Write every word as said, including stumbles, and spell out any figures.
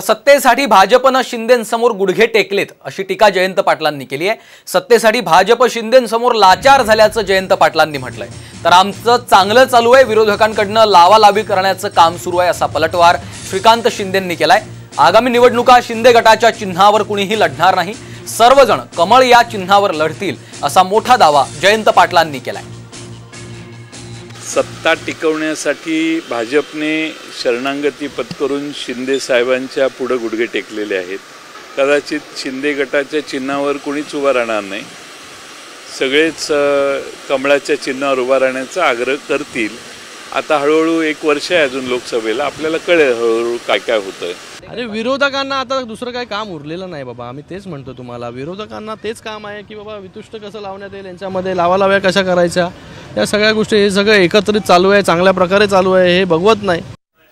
सत्तेसाठी भाजपनं शिंदेंसमोर गुडघे टेकलेत अशी टीका जयंत पाटलांनी केली आहे। सत्तेसाठी भाजप शिंदेंसमोर लाचार झाल्याचं जयंत पाटलांनी म्हटलंय। तर आमचं चांगलं चालू आहे, विरोधकांकडनं लावालावी करण्याचं काम सुरू आहे असा पलटवार श्रीकांत शिंदेंनी केलाय। आगामी निवडणुका शिंदे गटाच्या चिन्हावर कुणीही लढणार नाही, सर्वजण कमळ या चिन्हावर लढतील असा मोठा दावा जयंत पाटलांनी केलाय। सत्ता टिकवण्यासाठी भाजपने शरणागती पत्करून शिंदे साहेबांच्या पुढे गुडघे टेकलेले आहेत। कदाचित शिंदे गटाच्या चिन्हावर कोणीच उभा राहणार नाही, सगळेच कमळाच्या चिन्हावर उभा राहण्याचा आग्रह करतील। आता हळूहळू एक वर्ष आहे अजून लोकसभेला, आपल्याला कळेल हळूहळू काय काय होतं। अरे विरोधकांना आता दुसरं काय काम उरलेलं नाही बाबा, आम्ही तेच म्हणतो तुम्हाला। विरोधकांना तेच काम आहे की बाबा वितुष्ट कसं लावण्यात येईल, यांच्यामध्ये लावालाव्या कशा करायच्या, या सगळ्या गोष्टी हे सगळं एकत्रित चालू आहे, चांगल्या प्रकारे चालू आहे, हे बघवत नाही।